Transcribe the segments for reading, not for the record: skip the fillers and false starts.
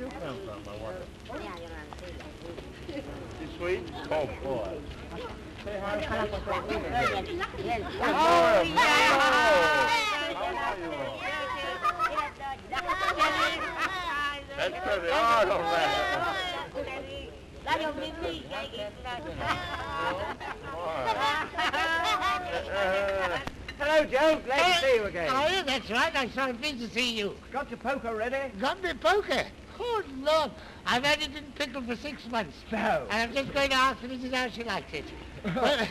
do come from? I wonder. It's sweet? Oh, boy. Say hi. Hi. That's pretty hard on that. Hello, Joe. Glad to see you again. Oh, yeah, that's right. I'm so pleased to see you. Got your poker ready? Got my poker? Good Lord. I've had it in pickle for 6 months. No. And I'm just going to ask Mrs. how she likes it. Well,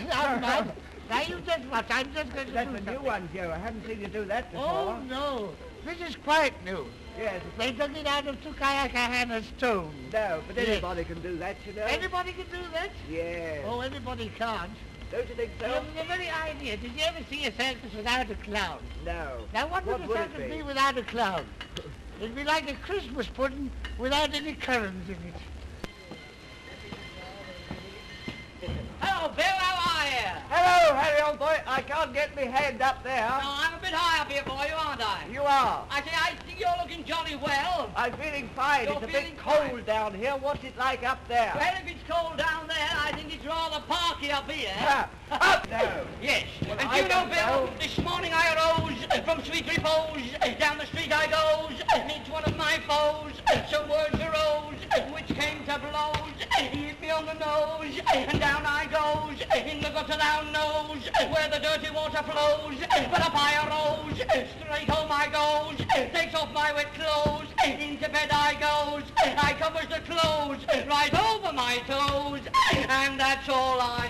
now you just watch. I'm just going to do something. That's a new one, Joe. I haven't seen you do that before. Oh, no. This is quite new. Yes. They took it out of Tucayacahana's tomb. No, but anybody can do that, you know. Anybody can do that? Yes. Oh, anybody can't. Don't you think so? Well, the very idea. Did you ever see a circus without a clown? No. Now, what would a circus be without a clown? It'd be like a Christmas pudding without any currants in it. Hello, Bill. How are you? Hello, Harry, old boy. I can't get my hand up there. No, I'm a bit high up here for you, aren't I? You are. I say, I think you're looking jolly well. I'm feeling fine. You're it's a bit cold down here. What's it like up there? Well, if it's cold down there, I think it's rather parky up here. Up there? Yes. Well, and you know, Bill, this morning I arose from Sweet Repose. Down the street I goes, and into one of my foes. Some words arose, which came to blows. Hit me on the nose, and down I goes. In the gutter thou knows, where the dirty water flows. But up I arose, straight home I goes. Takes off my wet clothes, into bed I goes. I covers the clothes, right over my toes. And that's all I